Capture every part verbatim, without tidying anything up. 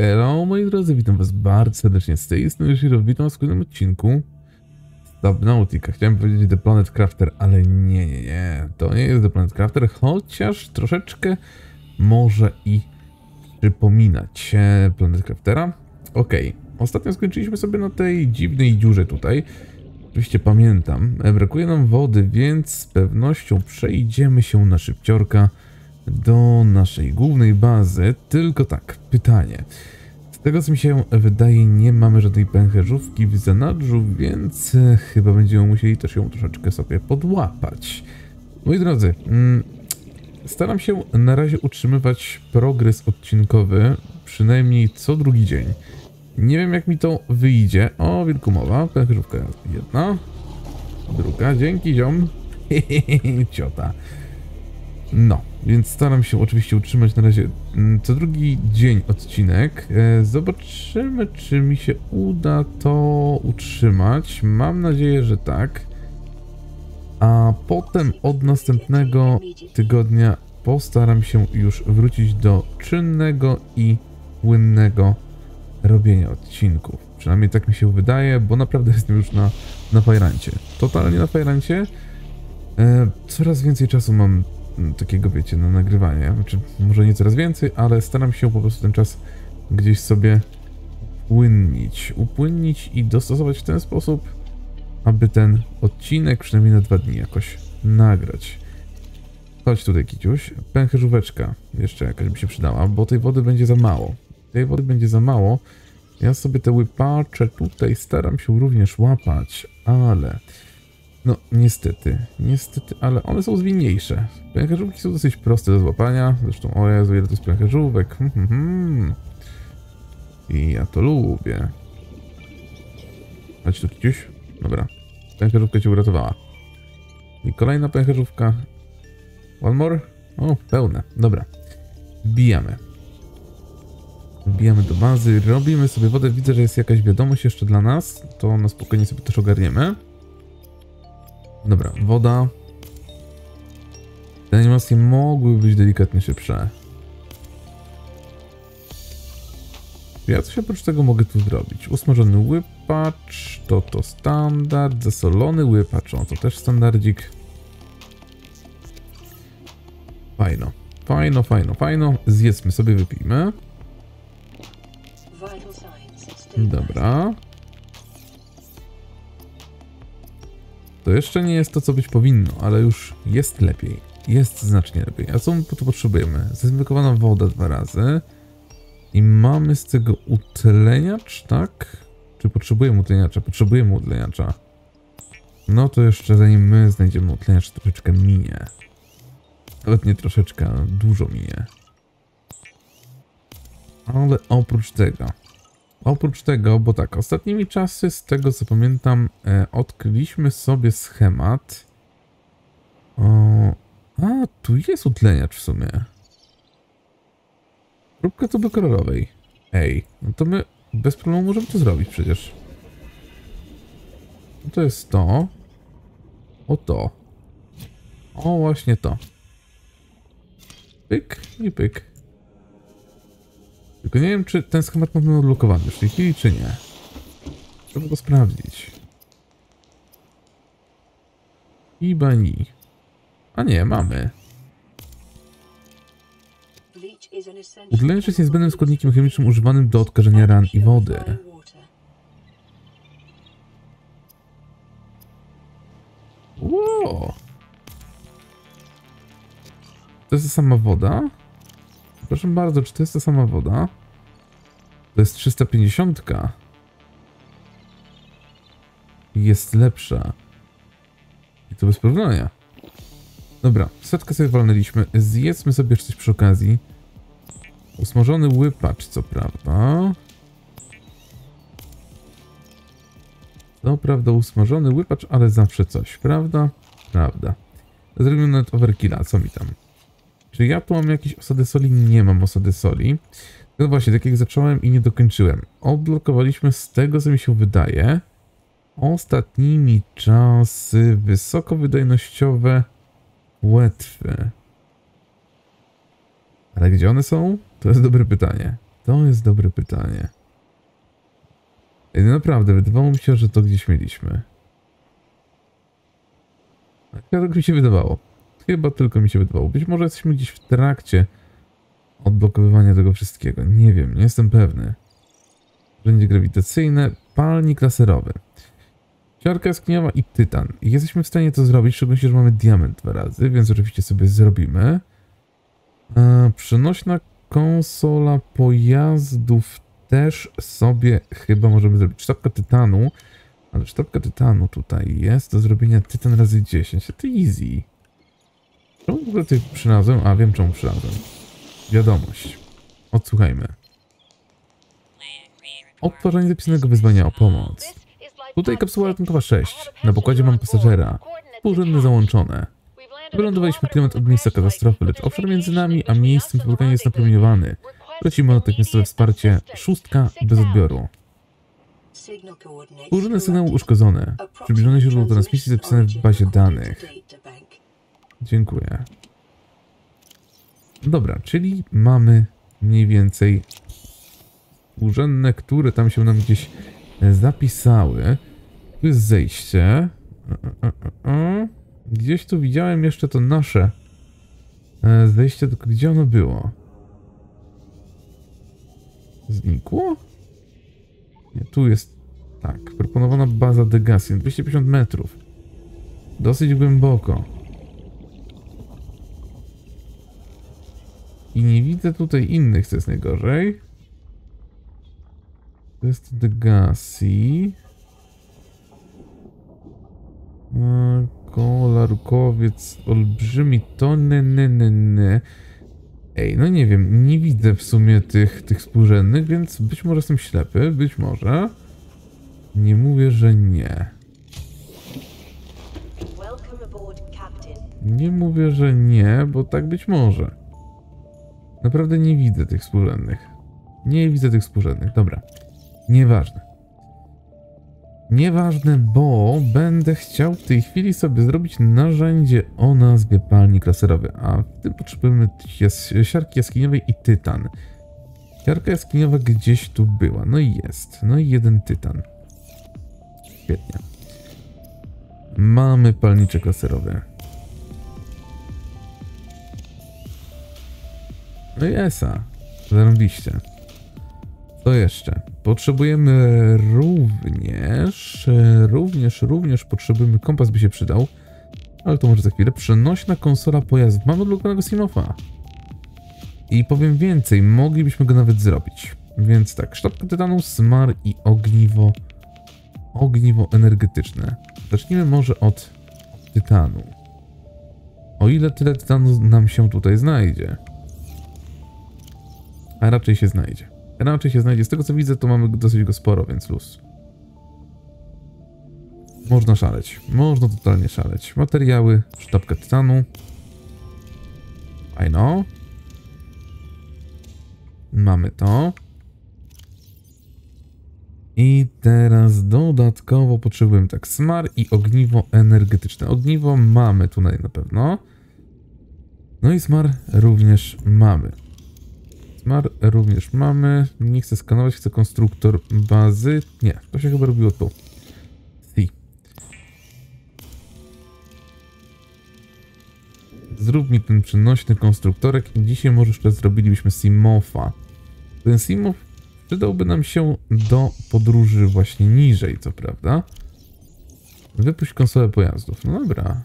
Hello moi drodzy, witam was bardzo serdecznie z tej strony Shiro, witam was w kolejnym odcinku Subnautica. Chciałem powiedzieć The Planet Crafter, ale nie, nie, nie, to nie jest The Planet Crafter, chociaż troszeczkę może i przypominać Planet Craftera. Okej, okay. Ostatnio skończyliśmy sobie na tej dziwnej dziurze tutaj. Oczywiście pamiętam, brakuje nam wody, więc z pewnością przejdziemy się na szybciorka do naszej głównej bazy, tylko tak, pytanie. Z tego co mi się wydaje, nie mamy żadnej pęcherzówki w zanadrzu, więc chyba będziemy musieli też ją troszeczkę sobie podłapać. Moi drodzy, staram się na razie utrzymywać progres odcinkowy, przynajmniej co drugi dzień. Nie wiem jak mi to wyjdzie. O, wielkomowa, pęcherzówka jedna, druga, dzięki ziom, ciota. No, więc staram się oczywiście utrzymać na razie co drugi dzień odcinek. Zobaczymy, czy mi się uda to utrzymać. Mam nadzieję, że tak. A potem od następnego tygodnia postaram się już wrócić do czynnego i płynnego robienia odcinków. Przynajmniej tak mi się wydaje, bo naprawdę jestem już na, na fajrancie. Totalnie na fajrancie. Coraz więcej czasu mam takiego, wiecie, na nagrywanie, znaczy, może nie coraz więcej, ale staram się po prostu ten czas gdzieś sobie upłynnić, upłynnić i dostosować w ten sposób, aby ten odcinek przynajmniej na dwa dni jakoś nagrać. Chodź tutaj, kiciuś, pęcherzóweczka jeszcze jakaś mi się przydała, bo tej wody będzie za mało, tej wody będzie za mało. Ja sobie te łypacze tutaj staram się również łapać, ale... no niestety, niestety, ale one są zwinniejsze. Pęcherzówki są dosyć proste do złapania. Zresztą, o Jezu, ile to jest pęcherzówek. Hmm, hmm. I ja to lubię. Chodź tu, kiciuś. Dobra. Pęcherzówka cię uratowała. I kolejna pęcherzówka. One more. O, pełne. Dobra. Wbijamy. Wbijamy do bazy. Robimy sobie wodę. Widzę, że jest jakaś wiadomość jeszcze dla nas. To na spokojnie sobie też ogarniemy. Dobra, woda. Te animacje mogły być delikatnie szybsze. Ja coś oprócz tego mogę tu zrobić. Usmażony łypacz, to to standard. Zasolony łypacz, o, to też standardzik. Fajno, fajno, fajno, fajno. Zjedzmy sobie, wypijmy. Dobra. To jeszcze nie jest to, co być powinno, ale już jest lepiej. Jest znacznie lepiej. A co my tu potrzebujemy? Zdezinfekowana woda dwa razy. I mamy z tego utleniacz, tak? Czy potrzebujemy utleniacza? Potrzebujemy utleniacza. No to jeszcze zanim my znajdziemy utleniacz, troszeczkę minie. Nawet nie troszeczkę, no dużo minie. Ale oprócz tego... Oprócz tego, bo tak, ostatnimi czasy, z tego co pamiętam, e, odkryliśmy sobie schemat. O, a, tu jest utleniacz w sumie. Próbka tuby kolorowej. Ej, no to my bez problemu możemy to zrobić przecież. No to jest to. O to. O, właśnie to. Pyk i pyk. Tylko nie wiem, czy ten schemat mamy odblokowany w tej chwili, czy nie. Trzeba go sprawdzić. Chyba nie. A nie, mamy. Utleniacz jest niezbędnym składnikiem chemicznym używanym do odkażenia ran i wody. Wow. To jest ta sama woda? Proszę bardzo, czy to jest ta sama woda? To jest trzysta pięćdziesiąt. Jest lepsza. I to bez porównania. Dobra, setkę sobie walnęliśmy. Zjedzmy sobie jeszcze coś przy okazji. Usmażony łypacz, co prawda. To prawda, usmażony łypacz, ale zawsze coś, prawda? Prawda. Zrobimy nawet overkilla, co mi tam? Czy ja tu mam jakieś osady soli? Nie mam osady soli. No właśnie, tak jak zacząłem i nie dokończyłem. Odblokowaliśmy z tego, co mi się wydaje, ostatnimi czasy wysokowydajnościowe łetwy. Ale gdzie one są? To jest dobre pytanie. To jest dobre pytanie. Naprawdę, wydawało mi się, że to gdzieś mieliśmy. Chyba tylko mi się wydawało. Chyba tylko mi się wydawało. Być może jesteśmy gdzieś w trakcie odblokowywania tego wszystkiego. Nie wiem, nie jestem pewny. Rzędzie grawitacyjne, palnik laserowy. Siarka jaskiniowa i tytan. Jesteśmy w stanie to zrobić, szczególnie, że mamy diament dwa razy, więc oczywiście sobie zrobimy. Eee, przenośna konsola pojazdów też sobie chyba możemy zrobić. Sztabka tytanu, ale sztabka tytanu tutaj jest do zrobienia tytan razy dziesięć. To easy. Czemu w ogóle tutaj przynalazłem? A, wiem czemu przynalazłem. Wiadomość. Odsłuchajmy. Odtworzenie zapisanego wyzwania o pomoc. Tutaj kapsuła ratunkowa sześć. Na pokładzie mam pasażera. Współrzędne załączone. Wylądowaliśmy kilometr od miejsca katastrofy, lecz obszar między nami a miejscem spotkania jest napromieniowany. Prosimy o natychmiastowe wsparcie. Szóstka bez odbioru. Współrzędne sygnały uszkodzone. Przybliżone źródło transmisji zapisane w bazie danych. Dziękuję. Dobra, czyli mamy mniej więcej urzędne, które tam się nam gdzieś zapisały. Tu jest zejście. Gdzieś tu widziałem jeszcze to nasze zejście, tylko gdzie ono było? Znikło? Nie, tu jest tak. Proponowana baza Degasi. dwieście pięćdziesiąt metrów. Dosyć głęboko. I nie widzę tutaj innych, co jest najgorzej. To jest Degasi. Kolarkowiec olbrzymi. To ne, ne, ne, ne. Ej, no nie wiem, nie widzę w sumie tych, tych współrzędnych, więc być może jestem ślepy, być może. Nie mówię, że nie. Nie mówię, że nie, bo tak być może. Naprawdę nie widzę tych współrzędnych. Nie widzę tych współrzędnych, dobra. Nieważne. Nieważne, bo będę chciał w tej chwili sobie zrobić narzędzie o nazwie palnik laserowy, a w tym potrzebujemy siarki jaskiniowej i tytan. Siarka jaskiniowa gdzieś tu była, no i jest, no i jeden tytan. Świetnie. Mamy palniczek laserowy. No i esa, zarobiście. Co jeszcze? Potrzebujemy również, również, również potrzebujemy, kompas by się przydał, ale to może za chwilę. Przenośna konsola pojazdów. Mamy odblokowanego Seamotha. I powiem więcej, moglibyśmy go nawet zrobić. Więc tak, sztabka tytanu, smar i ogniwo, ogniwo energetyczne. Zacznijmy może od tytanu. O ile tyle tytanu nam się tutaj znajdzie. A raczej się znajdzie. Raczej się znajdzie. Z tego co widzę, to mamy dosyć go sporo, więc luz. Można szaleć. Można totalnie szaleć. Materiały, sztabka tytanu. Fajno. Mamy to. I teraz dodatkowo potrzebujemy tak smar i ogniwo energetyczne. Ogniwo mamy tutaj na pewno. No i smar również mamy. Smar również mamy. Nie chcę skanować, chcę konstruktor bazy. Nie, to się chyba robiło tu. Si. Zrób mi ten przenośny konstruktorek i dzisiaj może jeszcze zrobilibyśmy Seamotha. Ten Seamoth przydałby nam się do podróży właśnie niżej, co prawda. Wypuść konsolę pojazdów. No dobra.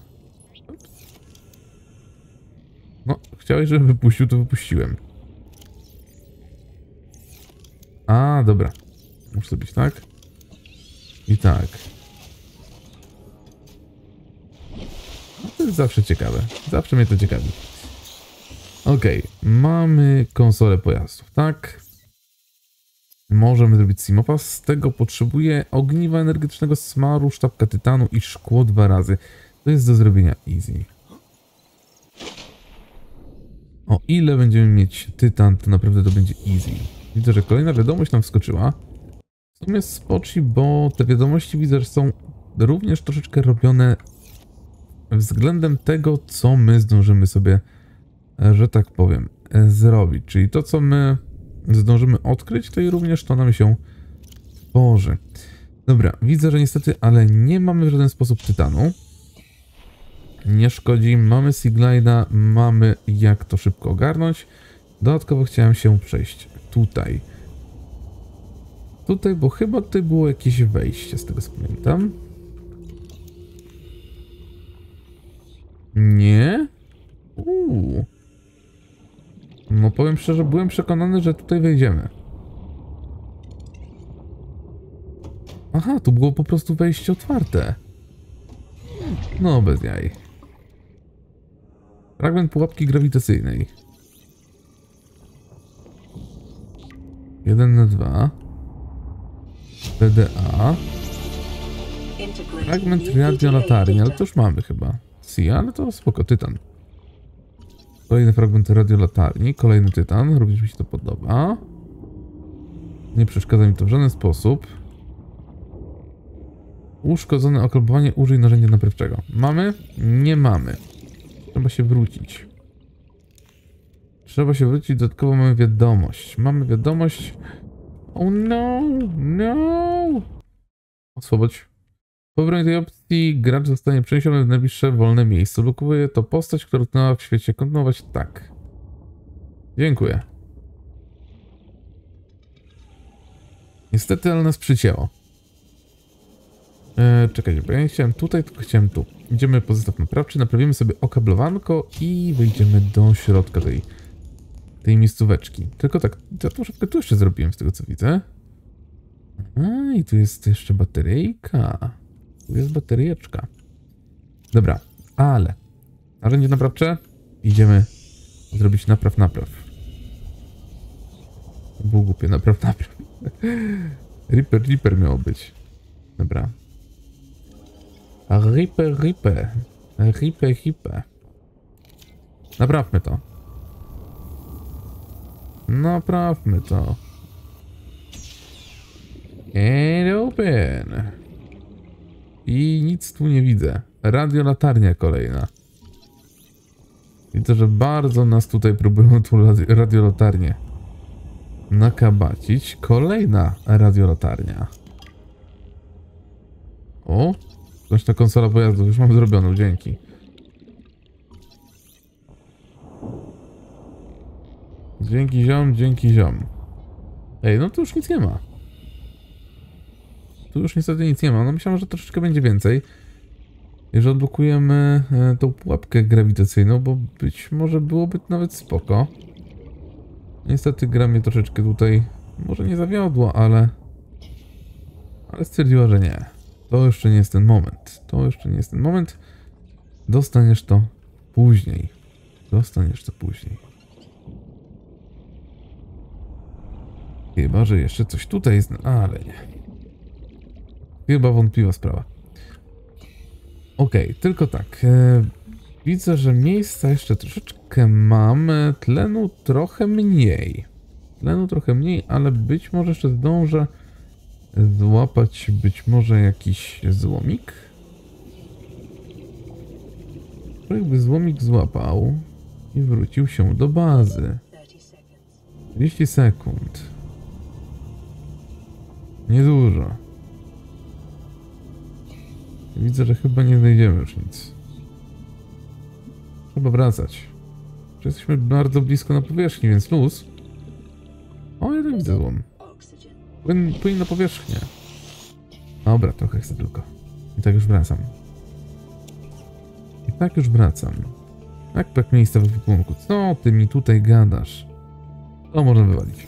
No, chciałeś, żebym wypuścił, to wypuściłem. A, dobra. Muszę zrobić tak. I tak. No to jest zawsze ciekawe. Zawsze mnie to ciekawi. Okej. Okay. Mamy konsolę pojazdów, tak? Możemy zrobić Seamotha. Z tego potrzebuję ogniwa energetycznego, smaru, sztabka tytanu i szkło dwa razy. To jest do zrobienia easy. O ile będziemy mieć tytan, to naprawdę to będzie easy. Widzę, że kolejna wiadomość nam wskoczyła. W sumie spoczy, bo te wiadomości widzę, że są również troszeczkę robione względem tego, co my zdążymy sobie, że tak powiem, zrobić. Czyli to, co my zdążymy odkryć, to i również to nam się tworzy. Dobra, widzę, że niestety, ale nie mamy w żaden sposób tytanu. Nie szkodzi, mamy Seaglide'a, mamy jak to szybko ogarnąć. Dodatkowo chciałem się przejść tutaj. Tutaj, bo chyba tutaj było jakieś wejście, z tego co pamiętam. Nie? Uuu. No powiem szczerze, byłem przekonany, że tutaj wejdziemy. Aha, tu było po prostu wejście otwarte. No bez jaj. Fragment pułapki grawitacyjnej. jeden na dwa. P D A. Fragment radiolatarni, ale to już mamy chyba. Sia, ale to spoko, tytan. Kolejny fragment radiolatarni, kolejny tytan, również mi się to podoba. Nie przeszkadza mi to w żaden sposób. Uszkodzone okalbowanie, użyj narzędzia naprawczego. Mamy? Nie mamy. Trzeba się wrócić. Trzeba się wrócić, dodatkowo mamy wiadomość. Mamy wiadomość... Oh no, no! Oswobodź. Po wybraniu tej opcji gracz zostanie przeniesiony w najbliższe wolne miejsce. Blokuje to postać, która utknęła w świecie. Kontynuować tak. Dziękuję. Niestety, ale nas przycięło. Eee, czekajcie, bo ja nie chciałem tutaj, tylko chciałem tu. Idziemy po zestaw naprawczy, naprawimy sobie okablowanko i wyjdziemy do środka tej, tej miejscóweczki. Tylko tak, ja tą szafkę tu jeszcze zrobiłem z tego co widzę. A, i tu jest jeszcze bateryjka. Tu jest baterieczka. Dobra, ale narzędzie naprawcze. Idziemy zrobić napraw, napraw. To było głupie, napraw, napraw. Reaper, Reaper miało być. Dobra. Reaper, Reaper. Reaper, Reaper. Naprawmy to. Naprawmy to. And open. I nic tu nie widzę. Radiolatarnia kolejna. Widzę, że bardzo nas tutaj próbują tu radiolatarnię nakabacić. Kolejna radiolatarnia. O! Ta konsola pojazdów już mam zrobioną, dzięki. Dzięki ziom, dzięki ziom. Ej, no tu już nic nie ma. Tu już niestety nic nie ma. No myślałem, że troszeczkę będzie więcej. Jeżeli odblokujemy tą pułapkę grawitacyjną, bo być może byłoby nawet spoko. Niestety gra mnie troszeczkę tutaj może nie zawiodła, ale... Ale stwierdziła, że nie. To jeszcze nie jest ten moment. To jeszcze nie jest ten moment. Dostaniesz to później. Dostaniesz to później. Chyba, że jeszcze coś tutaj jest... Ale nie. Chyba wątpliwa sprawa. Okej, okay, tylko tak. Widzę, że miejsca jeszcze troszeczkę mamy. Tlenu trochę mniej. Tlenu trochę mniej, ale być może jeszcze zdążę złapać być może jakiś złomik. Jakby złomik złapał i wrócił się do bazy. trzydzieści sekund. Niedużo. Widzę, że chyba nie znajdziemy już nic. Trzeba wracać. Jesteśmy bardzo blisko na powierzchni, więc luz. O, jednak widzę złom. Płyn, płyn na powierzchnię. Dobra, trochę chcę tylko. I tak już wracam. I tak już wracam. Tak, brak miejsca w ekwipunku. Co ty mi tutaj gadasz? To można wywalić.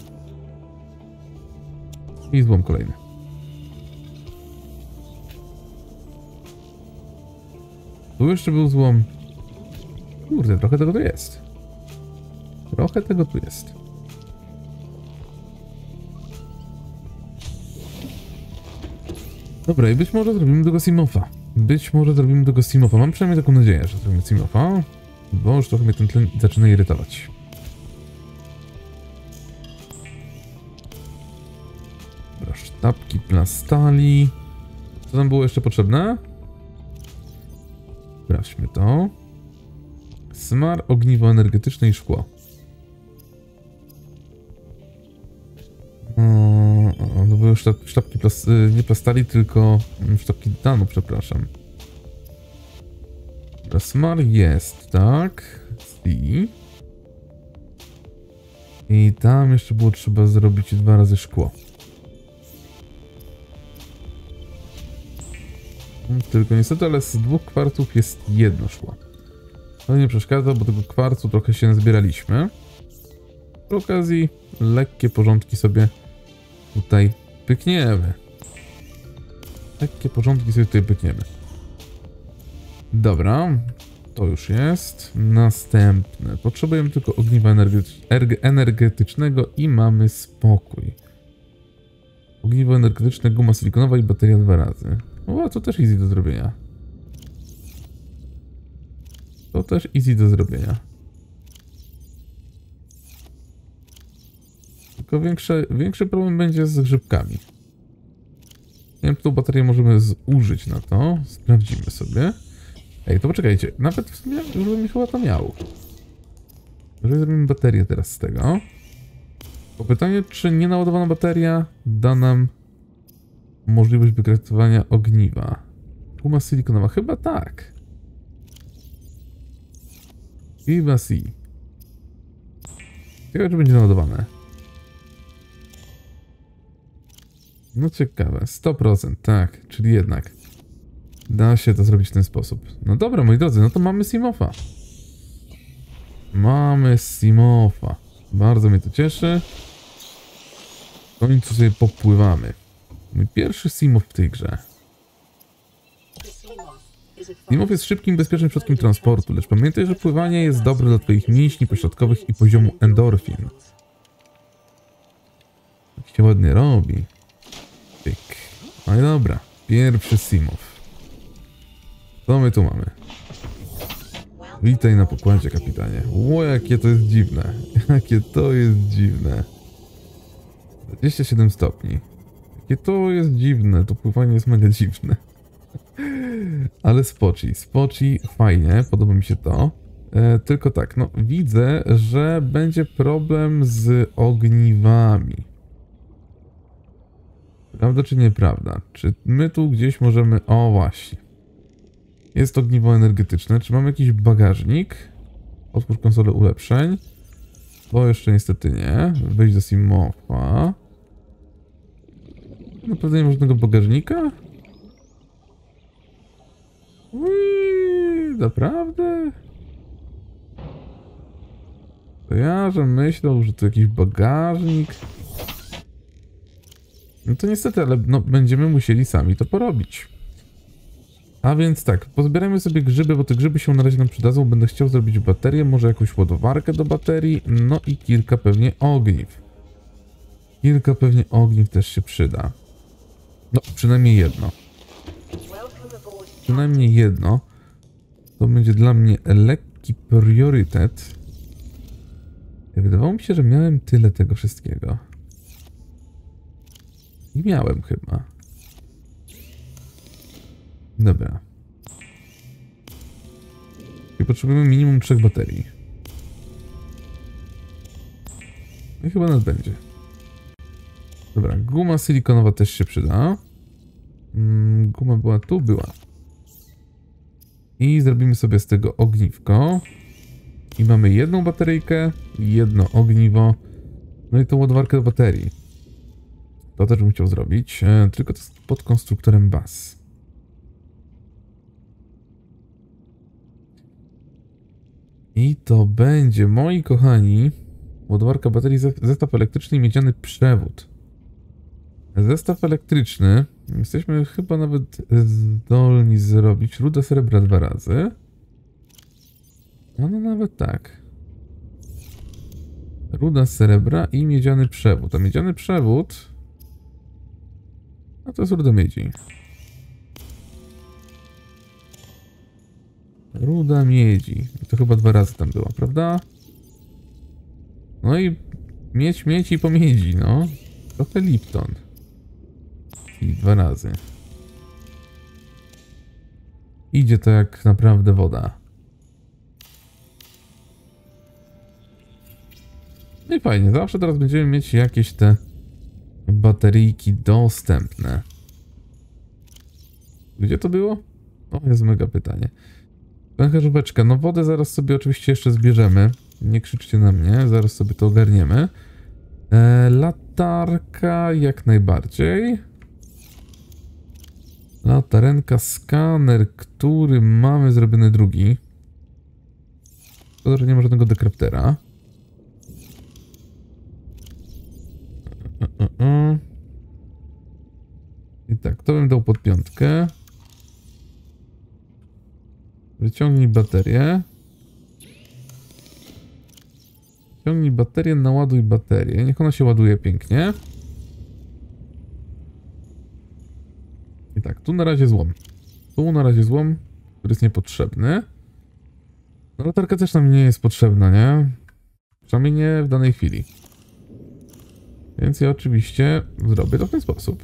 I złom kolejny. Tu jeszcze był złom. Kurde, trochę tego tu jest. Trochę tego tu jest. Dobra, i być może zrobimy tego Seamotha. Być może zrobimy tego Seamotha. Mam przynajmniej taką nadzieję, że zrobimy Seamotha. Bo już trochę mnie ten tlen zaczyna irytować. Dobra, sztabki plastali. Co nam było jeszcze potrzebne? Sprawdźmy to. Smar, ogniwo energetyczne i szkło. Mamy sztab, sztabki plas, nie plastali, tylko sztabki danu, przepraszam. Plasmar jest, tak. I... I tam jeszcze było trzeba zrobić dwa razy szkło. Tylko niestety, ale z dwóch kwarców jest jedno szkło. To nie przeszkadza, bo tego kwarcu trochę się zbieraliśmy. Przy okazji lekkie porządki sobie tutaj pykniemy. Lekkie porządki sobie tutaj pykniemy. Dobra, to już jest. Następne. Potrzebujemy tylko ogniwa energetycznego i mamy spokój. Ogniwo energetyczne, guma silikonowa i bateria dwa razy. O, to też easy do zrobienia. To też easy do zrobienia. Tylko większy, większy problem będzie z grzybkami. Nie wiem, czy tą baterię możemy zużyć na to. Sprawdzimy sobie. Ej, to poczekajcie. Nawet w sumie już bym chyba to miał. Jeżeli zrobimy baterię teraz z tego. Bo pytanie, czy nienaładowana bateria da nam możliwość wykraftowania ogniwa. Guma silikonowa. Chyba tak. Chyba si. Ciekawe, czy będzie naładowane. No ciekawe. sto procent. Tak. Czyli jednak da się to zrobić w ten sposób. No dobra, moi drodzy. No to mamy Seamotha. Mamy Seamotha. Bardzo mnie to cieszy. W końcu sobie popływamy. Mój pierwszy Seamoth w tej grze. Seamoth jest szybkim, bezpiecznym środkiem transportu, lecz pamiętaj, że pływanie jest dobre dla twoich mięśni pośrodkowych i poziomu endorfin. Tak się ładnie robi. Pyk. No i dobra. Pierwszy Seamoth. Co my tu mamy? Witaj na pokładzie, kapitanie. Ło, jakie to jest dziwne. Jakie to jest dziwne. dwadzieścia siedem stopni. Jakie to jest dziwne, to pływanie jest mega dziwne. Ale spoci, spoci, fajnie, podoba mi się to. E, tylko tak, no widzę, że będzie problem z ogniwami. Prawda czy nieprawda? Czy my tu gdzieś możemy... O właśnie. Jest ogniwo energetyczne. Czy mamy jakiś bagażnik? Otwórz konsolę ulepszeń. To jeszcze niestety nie. Wejdź do Seamotha. Naprawdę nie ma żadnego bagażnika? Uiii, naprawdę? To ja, że myślał, że to jakiś bagażnik. No to niestety, ale no, będziemy musieli sami to porobić. A więc tak, pozbierajmy sobie grzyby, bo te grzyby się na razie nam przydadzą. Będę chciał zrobić baterię, może jakąś ładowarkę do baterii, no i kilka pewnie ogniw. Kilka pewnie ogniw też się przyda. No, przynajmniej jedno. Przynajmniej jedno. To będzie dla mnie lekki priorytet. Wydawało mi się, że miałem tyle tego wszystkiego. I miałem chyba. Dobra. I potrzebujemy minimum trzech baterii. I chyba nas będzie. Dobra, guma silikonowa też się przyda. Mm, guma była tu, była. I zrobimy sobie z tego ogniwko. I mamy jedną bateryjkę, jedno ogniwo. No i tą ładowarkę do baterii. To też bym chciał zrobić, e, tylko to jest pod konstruktorem baz. I to będzie, moi kochani, ładowarka baterii, zestaw elektryczny i miedziany przewód. Zestaw elektryczny. Jesteśmy chyba nawet zdolni zrobić rudę srebra dwa razy. No, no nawet tak. Ruda srebra i miedziany przewód. A miedziany przewód... A to jest ruda miedzi. Ruda miedzi. To chyba dwa razy tam była, prawda? No i miedź, miedź i po miedzi, no. Trochę Lipton. I dwa razy. Idzie to jak naprawdę woda. No i fajnie, zawsze teraz będziemy mieć jakieś te Bateryjki dostępne. Gdzie to było? O, jest mega pytanie. Pęcherzóweczka. No wodę zaraz sobie oczywiście jeszcze zbierzemy. Nie krzyczcie na mnie. Zaraz sobie to ogarniemy. E, latarka jak najbardziej. Latarenka, skaner, który mamy zrobiony drugi. Szkoda, że nie ma żadnego decryptera. I tak, to bym dał pod piątkę. Wyciągnij baterię. Wyciągnij baterię, naładuj baterię. Niech ona się ładuje pięknie. I tak, tu na razie złom. Tu na razie złom, który jest niepotrzebny. No, latarka też nam nie jest potrzebna, nie? Przynajmniej nie w danej chwili. Więc ja oczywiście zrobię to w ten sposób.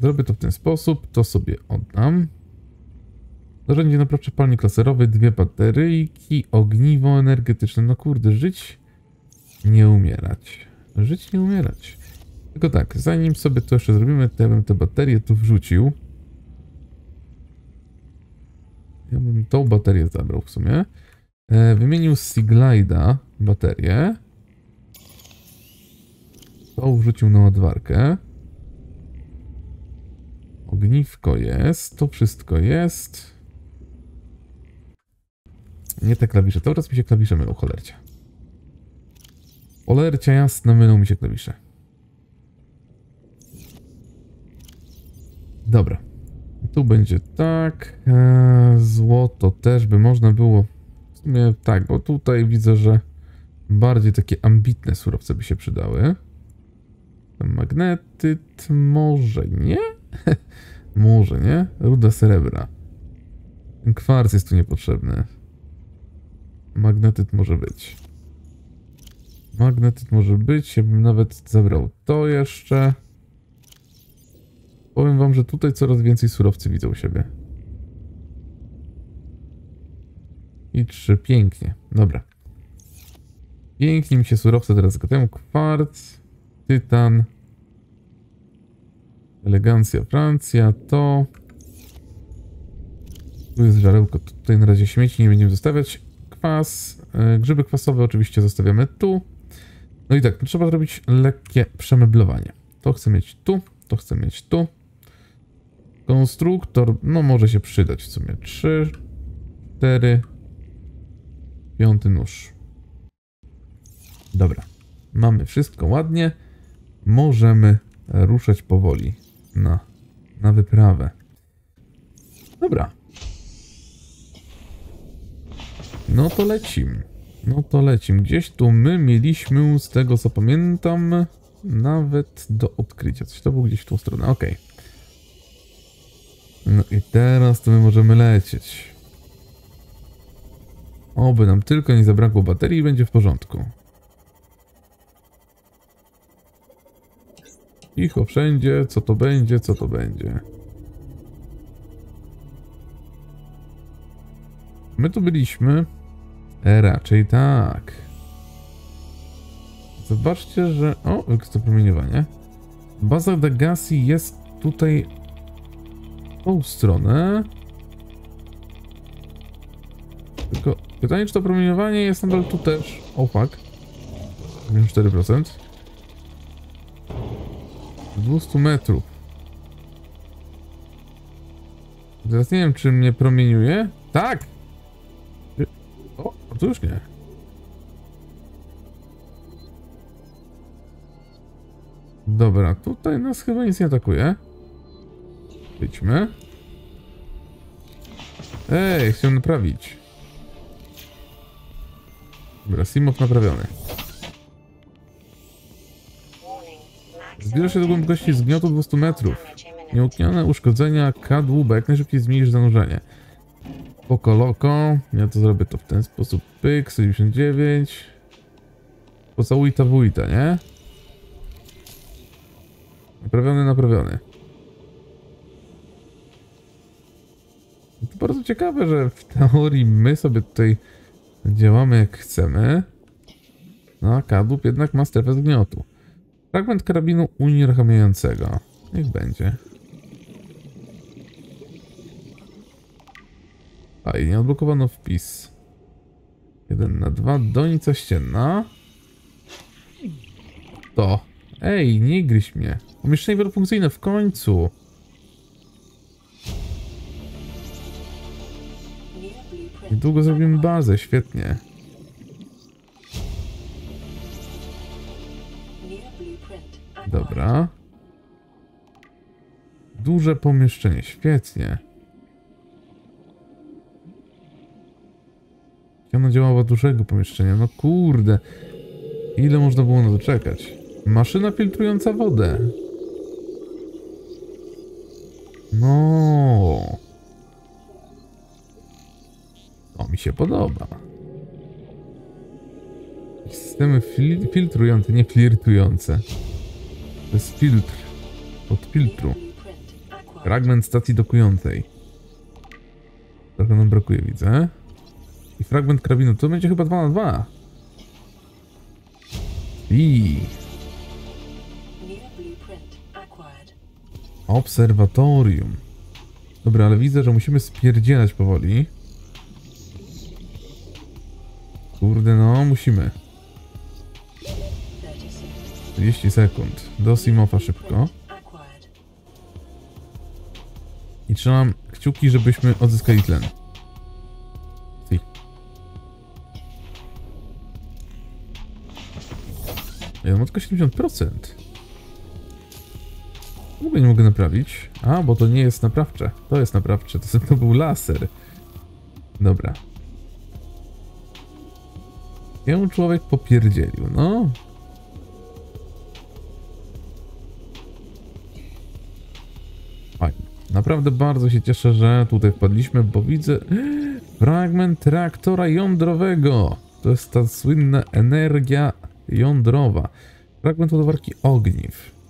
Zrobię to w ten sposób, to sobie oddam. Narzędzie naprawcze, palnik laserowy, dwie bateryjki, ogniwo energetyczne. No kurde, żyć, nie umierać. Żyć, nie umierać. Tylko tak, zanim sobie to jeszcze zrobimy, to ja bym te baterie tu wrzucił. Ja bym tą baterię zabrał w sumie. E, wymienił z Seaglide'a baterię. To wrzucił na ładwarkę. Ogniwko jest, to wszystko jest. Nie te klawisze, to teraz mi się klawisze mylą, cholercia. Cholercia jasna, mylą mi się klawisze. Dobra. Tu będzie tak. Eee, złoto też by można było... W sumie tak, bo tutaj widzę, że bardziej takie ambitne surowce by się przydały. Magnetyt może nie? Może nie? Ruda srebra. Kwarc jest tu niepotrzebny. Magnetyt może być. Magnetyt może być. Ja bym nawet zabrał to jeszcze. Powiem wam, że tutaj coraz więcej surowcy widzę u siebie. I trzy. Pięknie. Dobra. Pięknie mi się surowce teraz zgadają. Kwarc, tytan, elegancja Francja, to... Tu jest żarełko, tutaj na razie śmieci nie będziemy zostawiać. Kwas, grzyby kwasowe oczywiście zostawiamy tu. No i tak, to trzeba zrobić lekkie przemeblowanie. To chcę mieć tu, to chcę mieć tu. Konstruktor, no może się przydać w sumie. Trzy, cztery, piąty nóż. Dobra, mamy wszystko ładnie. Możemy ruszać powoli na, na wyprawę. Dobra. No to lecim. No to lecim. Gdzieś tu my mieliśmy, z tego co pamiętam, nawet do odkrycia. Coś to było gdzieś w tą stronę. Ok. No i teraz to my możemy lecieć. Oby nam tylko nie zabrakło baterii i będzie w porządku. Cicho wszędzie, co to będzie, co to będzie. My tu byliśmy? E, raczej tak. Zobaczcie, że... O, to promieniowanie. Baza Degasi jest tutaj... w tą stronę. Tylko pytanie, czy to promieniowanie jest nadal tu też. O, fuck. cztery procent. dwieście metrów. Teraz nie wiem, czy mnie promieniuje. Tak! O, to już nie. Dobra, tutaj nas chyba nic nie atakuje. Wyjdźmy. Ej, chciałem naprawić. Dobra, Seamoth naprawiony. Zbliża się do głębokości zgniotu dwieście metrów. Nieutnione uszkodzenia kadłuba. Jak najszybciej zmniejsz zanurzenie. Poko loko. Ja to zrobię to w ten sposób. Pyk, siedemdziesiąt dziewięć. Pocałuj ta wójta, nie? Naprawiony, naprawiony. To bardzo ciekawe, że w teorii my sobie tutaj działamy jak chcemy. No a kadłub jednak ma strefę zgniotu. Fragment karabinu unieruchamiającego. Niech będzie. A i nie odblokowano wpis. jeden na dwa. Donica ścienna. To. Ej, nie gryź mnie. Pomieszczenie wielofunkcyjne w końcu. Niedługo zrobimy bazę, świetnie. Dobra. Duże pomieszczenie, świetnie. Jak ona działała dużego pomieszczenia? No kurde. Ile można było na to czekać? Maszyna filtrująca wodę. No. To mi się podoba. Systemy fil filtrujące, nie flirtujące. To jest filtr. Od filtru. Fragment stacji dokującej. Trochę nam brakuje, widzę. I fragment karabinu. To będzie chyba dwa na dwa. I... Obserwatorium. Dobra, ale widzę, że musimy spierdzielać powoli. Kurde, no, musimy. trzydzieści sekund. Do Seamotha szybko. I trzymam kciuki, żebyśmy odzyskali tlen. Ja mam tylko siedemdziesiąt procent. W ogóle nie mogę naprawić. A, bo to nie jest naprawcze. To jest naprawcze. To sobie to był laser. Dobra. Jemu człowiek popierdzielił, no. Fajnie. Naprawdę bardzo się cieszę, że tutaj wpadliśmy, bo widzę... Fragment reaktora jądrowego. To jest ta słynna energia... jądrowa. Fragment ładowarki ogniw.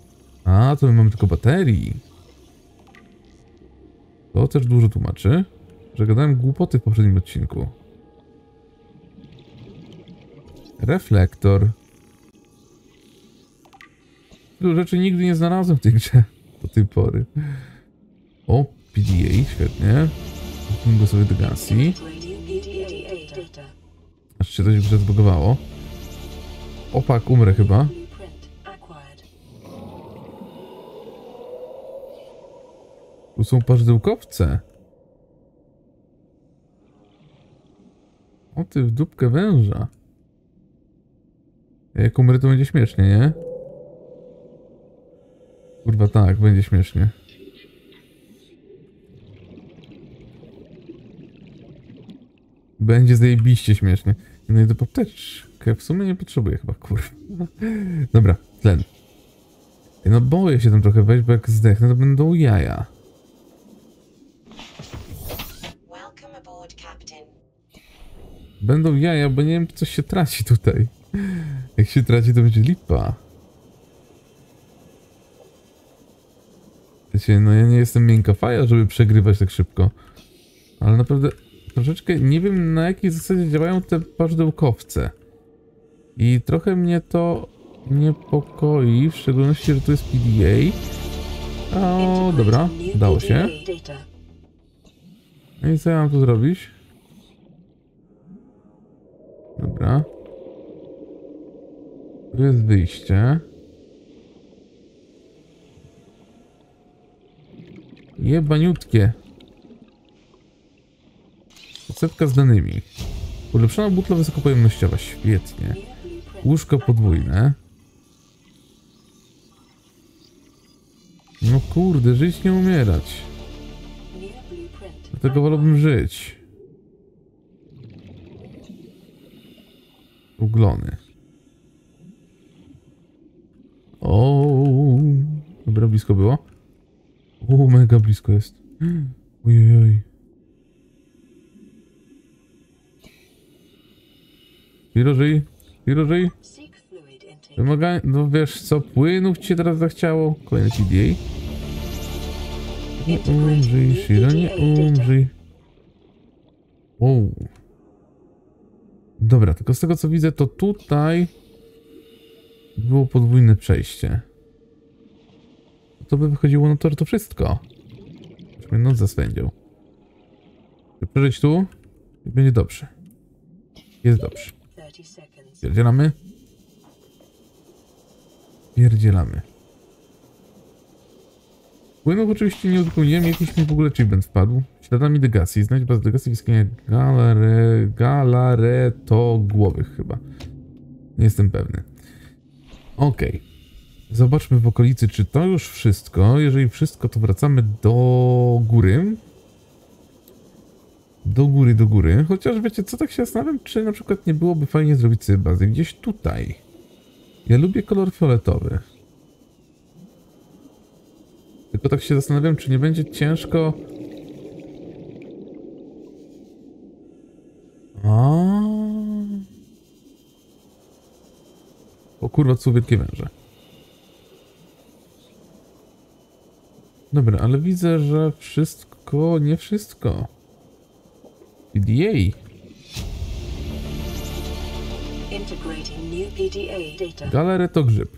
A, to my mamy tylko baterii. To też dużo tłumaczy, że gadałem głupoty w poprzednim odcinku. Reflektor. Tylu rzeczy nigdy nie znalazłem w tej grze do tej pory. O, P D A, świetnie. Kupimy sobie Degasi. Aż się coś w grze zbugowało. Opak, umrę chyba. Tu są parzydełkowce. O ty w dupkę węża. Jak umrę, to będzie śmiesznie, nie? Kurwa tak, będzie śmiesznie. Będzie zajebiście śmiesznie. No i do apteczkę w sumie nie potrzebuję chyba, kurwa. Dobra, tlen. No boję się tam trochę wejść, bo jak zdechnę, to będą jaja. Będą jaja, bo nie wiem, czy coś się traci tutaj. Jak się traci, to będzie lipa. Wiecie, no ja nie jestem miękka faja, żeby przegrywać tak szybko. Ale naprawdę... Troszeczkę nie wiem, na jakiej zasadzie działają te parzydełkowce. I trochę mnie to niepokoi, w szczególności, że tu jest P D A. O, dobra, dało się. I co ja mam tu zrobić? Dobra. Tu jest wyjście. Jebaniutkie. Setka z danymi. Ulepszona butla wysokopojemnościowa. Świetnie. Łóżko podwójne. No kurde, żyć nie umierać. Dlatego wolałbym żyć. Uglony. Ooo. Dobra, blisko było. O, mega blisko jest. Ojej. Chwilo żyj, chwilo żyj. Wymaganie, no wiesz co, płynów ci się teraz zachciało. Kolejny P D A. Nie umrzyj, Shiro, nie umrzyj. Wow. Dobra, tylko z tego co widzę, to tutaj było podwójne przejście. To by wychodziło na tor to wszystko. Myśmy noc zaspędził. Przeżyć tu i będzie dobrze. Jest dobrze. Pierdzielamy. Pierdzielamy. Płynów oczywiście nie uzupełniłem, jakiś mi w ogóle achievement wpadł. Śladami Degasi. Znajdź bazę Degasi w sklepie galare, galaretogłowych chyba. Nie jestem pewny. Okej. Okay. Zobaczmy w okolicy, czy to już wszystko. Jeżeli wszystko, to wracamy do góry. Do góry, do góry. Chociaż wiecie co, tak się zastanawiam, czy na przykład nie byłoby fajnie zrobić sobie bazę gdzieś tutaj. Ja lubię kolor fioletowy. Tylko tak się zastanawiam, czy nie będzie ciężko... A... O kurwa, co wielkie węże. Dobra, ale widzę, że wszystko, nie wszystko. P D A. Galareto grzyb.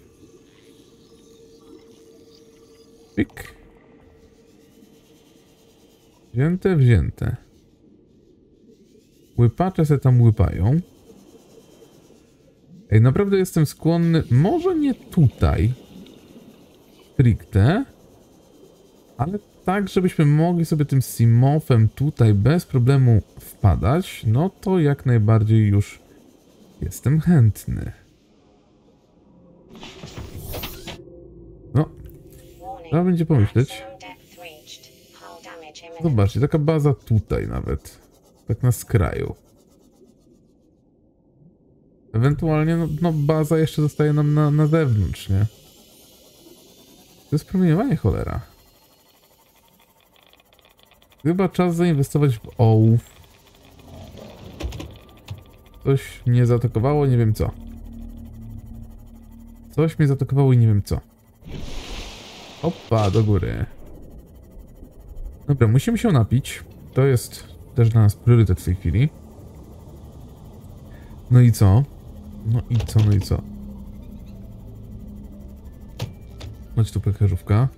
Pik. Wzięte, wzięte. Łypacze se tam łypają. Ej, naprawdę jestem skłonny, może nie tutaj stricte, ale tak, żebyśmy mogli sobie tym Seamothem tutaj bez problemu wpadać, no to jak najbardziej już jestem chętny. No, trzeba będzie pomyśleć. Zobaczcie, taka baza tutaj nawet, tak na skraju. Ewentualnie, no, no baza jeszcze zostaje nam na, na zewnątrz, nie? To jest promieniowanie, cholera. Chyba czas zainwestować w ołów. Coś mnie zaatakowało, nie wiem co. Coś mnie zaatakowało i nie wiem co. Opa, do góry. Dobra, musimy się napić. To jest też dla nas priorytet w tej chwili. No i co? No i co, no i co? Chodź tu pęcherzówka.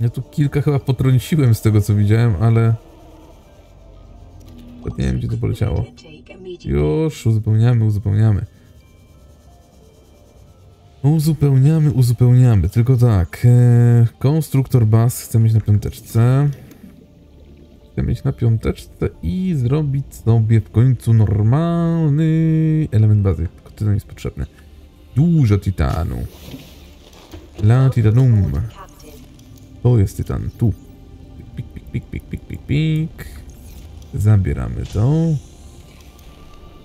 Ja tu kilka chyba potrąciłem z tego co widziałem, ale... Nie wiem gdzie to poleciało. Już, uzupełniamy, uzupełniamy. Uzupełniamy, uzupełniamy. Tylko tak, ee, konstruktor baz chcę mieć na piąteczce. Chcę mieć na piąteczce i zrobić sobie w końcu normalny element bazy. Tylko tytan jest potrzebny. Dużo tytanu. La titanum. To jest tytan. Tu. Pik, pik, pik, pik, pik, pik, pik. Zabieramy to.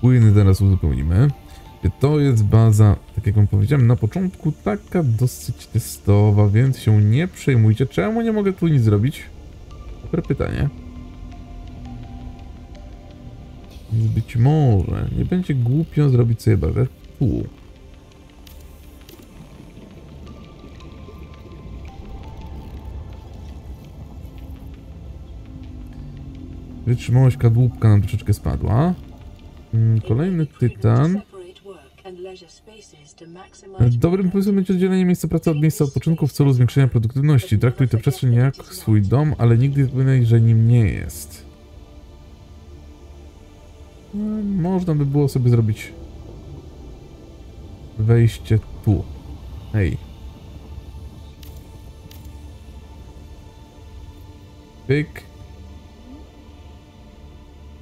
Płyny zaraz uzupełnimy. To jest baza, tak jak wam powiedziałem na początku, taka dosyć testowa, więc się nie przejmujcie. Czemu nie mogę tu nic zrobić? Dobre pytanie. Więc być może nie będzie głupio zrobić sobie bazę tu. Wytrzymałość kadłubka nam troszeczkę spadła. Kolejny tytan. Dobrym pomysłem będzie oddzielenie miejsca pracy od miejsca odpoczynku w celu zwiększenia produktywności. Traktuj tę przestrzeń jak swój dom, ale nigdy nie zapominaj, że nim nie jest. Można by było sobie zrobić wejście tu. Hej. Pyk.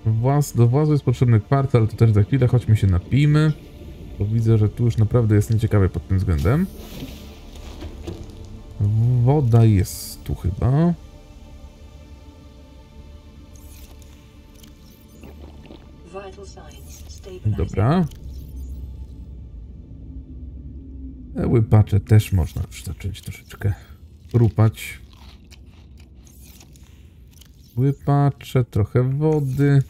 Właz, do włazu jest potrzebny kwartal, to też za chwilę, chodźmy się napijmy. Bo widzę, że tu już naprawdę jest nieciekawe pod tym względem. Woda jest tu chyba. Dobra. Te łypacze też można już zacząć troszeczkę rupać. Łypacze, trochę wody.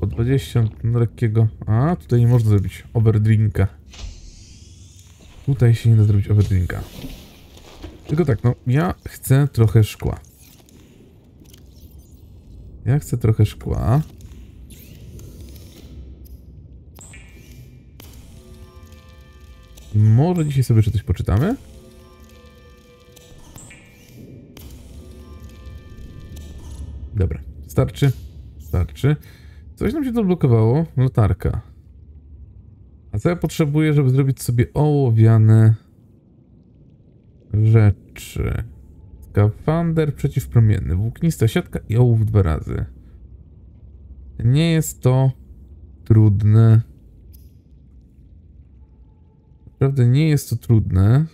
Po dwadzieścia lekkiego. A, tutaj nie można zrobić overdrinka. Tutaj się nie da zrobić overdrinka. Tylko tak, no, ja chcę trochę szkła. Ja chcę trochę szkła. Może dzisiaj sobie jeszcze coś poczytamy? Dobra, starczy, starczy. Coś nam się to blokowało. Latarka. A co ja potrzebuję, żeby zrobić sobie ołowiane rzeczy? Skafander przeciwpromienny, włóknista siatka i ołów dwa razy. Nie jest to trudne. Naprawdę nie jest to trudne.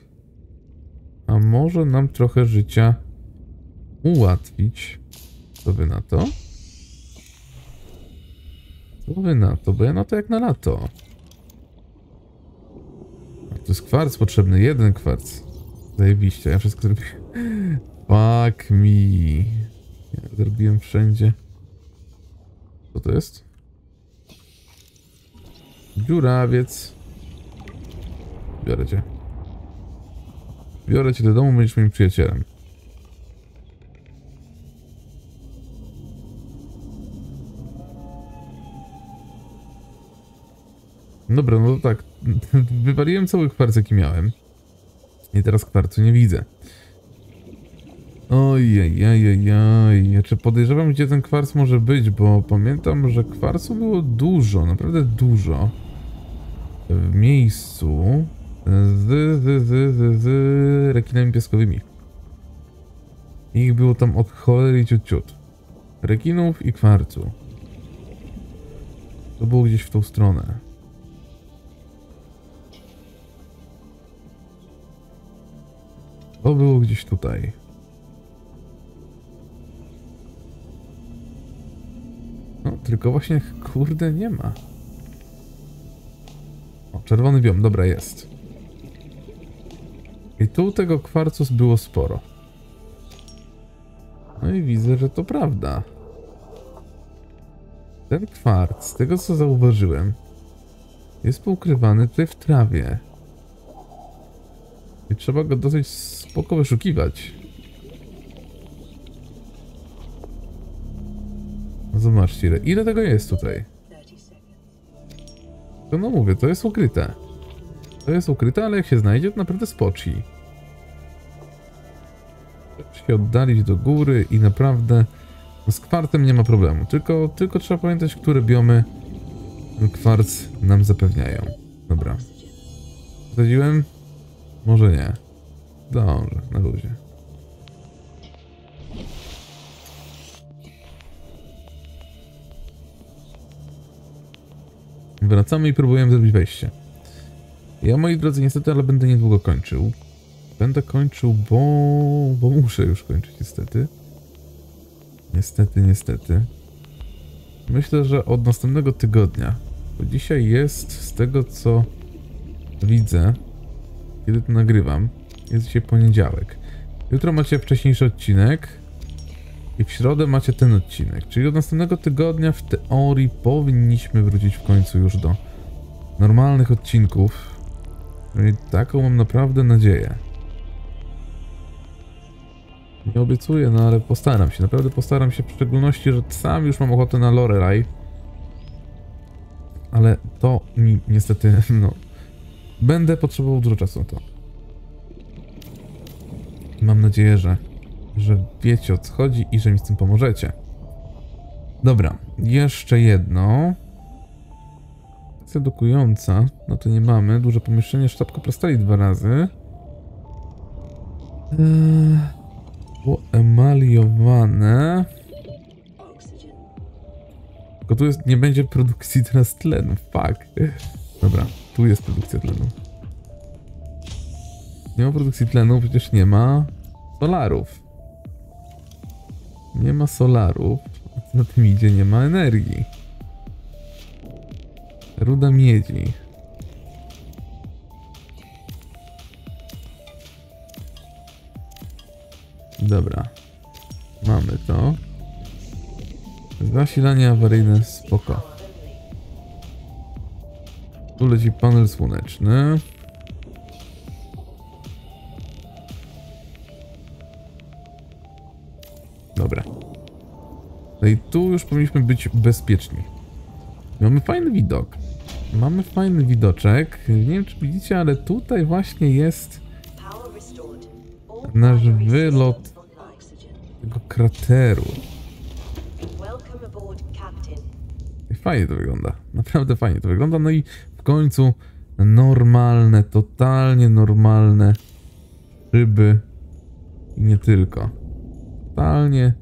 A może nam trochę życia ułatwić. Co wy na to? Co wy na to? Bo ja na to jak na lato. A to jest kwarc potrzebny. Jeden kwarc. Zajebiście. Ja wszystko zrobiłem. Fuck me. Ja zrobiłem wszędzie. Co to jest? Dziurawiec. Biorę cię. Biorę cię do domu, będziesz moim przyjacielem. Dobra, no to tak. Wywaliłem cały kwarc, jaki miałem. I teraz kwarcu nie widzę. Ojejajajaj. Znaczy podejrzewam, gdzie ten kwarc może być, bo pamiętam, że kwarcu było dużo, naprawdę dużo. W miejscu z, z, z, z, z rekinami piaskowymi. Ich było tam od cholery ciut ciut. Rekinów i kwarcu. To było gdzieś w tą stronę. To było gdzieś tutaj. No, tylko właśnie kurde nie ma. O, czerwony biom, dobra, jest. I tu tego kwarcu było sporo. No i widzę, że to prawda. Ten kwarc, z tego co zauważyłem, jest poukrywany tutaj w trawie. I trzeba go dosyć spoko wyszukiwać. Zobaczcie, ile, ile tego jest tutaj. To no mówię, to jest ukryte. To jest ukryte, ale jak się znajdzie, to naprawdę spoci. Trzeba się oddalić do góry i naprawdę no z kwarcem nie ma problemu. Tylko, tylko trzeba pamiętać, które biomy kwarc nam zapewniają. Dobra. Zadziłem. Może nie. Dobrze, na luzie. Wracamy i próbujemy zrobić wejście. Ja, moi drodzy, niestety, ale będę niedługo kończył. Będę kończył, bo... bo muszę już kończyć, niestety. Niestety, niestety. Myślę, że od następnego tygodnia, bo dzisiaj jest, z tego co widzę, kiedy to nagrywam, jest dzisiaj poniedziałek. Jutro macie wcześniejszy odcinek i w środę macie ten odcinek. Czyli od następnego tygodnia w teorii powinniśmy wrócić w końcu już do normalnych odcinków. I taką mam naprawdę nadzieję. Nie obiecuję, no ale postaram się. Naprawdę postaram się, w szczególności, że sam już mam ochotę na Lorelai. Ale to mi niestety, no... Będę potrzebował dużo czasu na to. Mam nadzieję, że, że wiecie, o co chodzi i że mi z tym pomożecie. Dobra, jeszcze jedno. Stacja dokująca. No to nie mamy. Duże pomieszczenie, sztabka prostali dwa razy. Eee, było emaliowane. Tylko tu jest, nie będzie produkcji teraz tlenu. Fuck. Dobra. Tu jest produkcja tlenu. Nie ma produkcji tlenu, przecież nie ma solarów. Nie ma solarów, a co za tym idzie, nie ma energii. Ruda miedzi. Dobra. Mamy to. Zasilanie awaryjne, spoko. Tu leci panel słoneczny. Dobra. No i tu już powinniśmy być bezpieczni. Mamy fajny widok. Mamy fajny widoczek. Nie wiem, czy widzicie, ale tutaj właśnie jest nasz wylot tego krateru. I fajnie to wygląda. Naprawdę fajnie to wygląda. No i w końcu normalne, totalnie normalne ryby. I nie tylko. Totalnie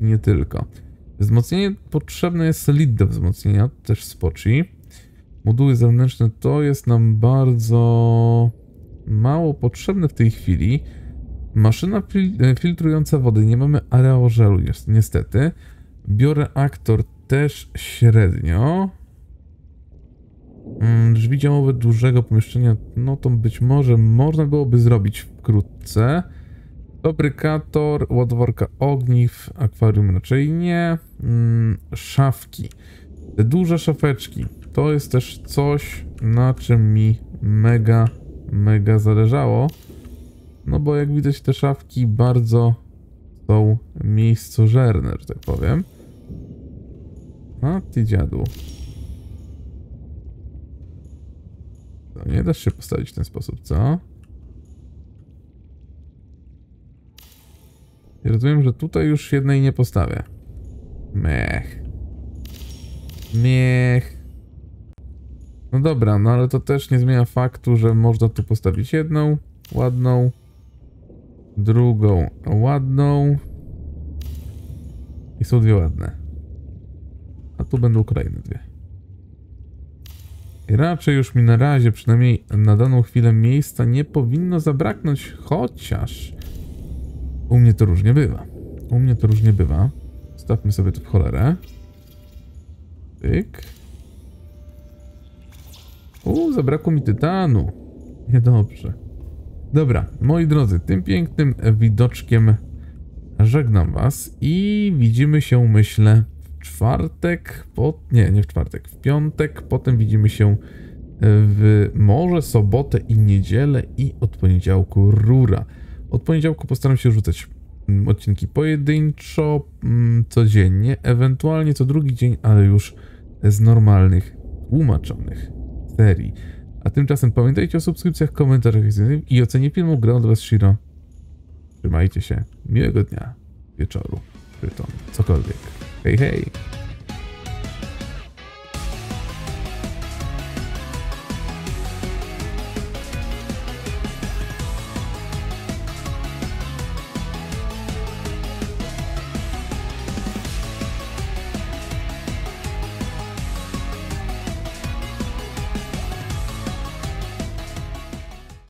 i nie tylko. Wzmocnienie potrzebne jest lid do wzmocnienia, też spoci. Moduły zewnętrzne to jest nam bardzo mało potrzebne w tej chwili. Maszyna fil filtrująca wody, nie mamy aerożelu niestety. Bioreaktor też średnio. Drzwi działowe dużego pomieszczenia, no to być może można byłoby zrobić wkrótce. Fabrykator, ładowarka ogniw, akwarium raczej nie. Szafki. Te duże szafeczki. To jest też coś, na czym mi mega, mega zależało. No bo jak widać, te szafki bardzo są miejscożerne, że tak powiem. A ty dziadu. To nie dasz się postawić w ten sposób, co? I rozumiem, że tutaj już jednej nie postawię. Mech. Mech. No dobra, no ale to też nie zmienia faktu, że można tu postawić jedną ładną, drugą ładną i są dwie ładne. A tu będą kolejne dwie. I raczej już mi na razie, przynajmniej na daną chwilę, miejsca nie powinno zabraknąć, chociaż u mnie to różnie bywa. U mnie to różnie bywa. Stawmy sobie tu w cholerę. Tyk. U, zabrakło mi tytanu. Niedobrze. Dobra, moi drodzy, tym pięknym widoczkiem żegnam was i widzimy się, myślę, w czwartek, po... nie, nie w czwartek, w piątek, potem widzimy się w może sobotę i niedzielę i od poniedziałku rura. Od poniedziałku postaram się rzucać odcinki pojedynczo, codziennie, ewentualnie co drugi dzień, ale już z normalnych, tłumaczonych serii. A tymczasem pamiętajcie o subskrypcjach, komentarzach i ocenie filmu. Gra od was Shiro. Trzymajcie się. Miłego dnia, wieczoru, czy tam cokolwiek. Hej, hej!